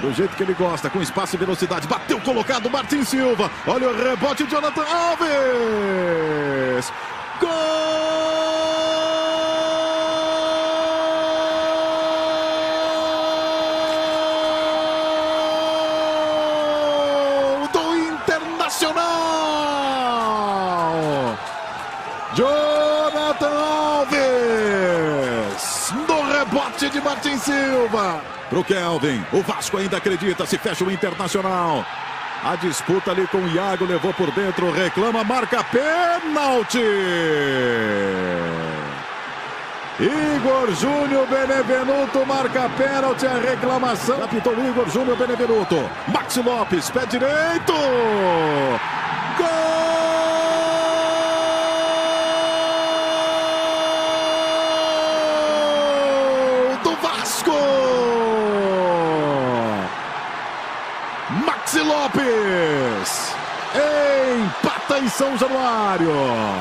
do jeito que ele gosta, com espaço e velocidade. Bateu colocado Martin Silva. Olha o rebote de Jonathan Alves. Gol do Internacional. Jonathan Alves. No rebote de Martin Silva. Pro Kelvin, o Vasco ainda acredita, se fecha o Internacional. A disputa ali com o Iago, levou por dentro, reclama, marca pênalti. Igor Júnior Benevenuto marca pênalti, a reclamação. Apitou Igor Júnior Benevenuto. Maxi López, pé direito. Gol! Maxi López empata em São Januário.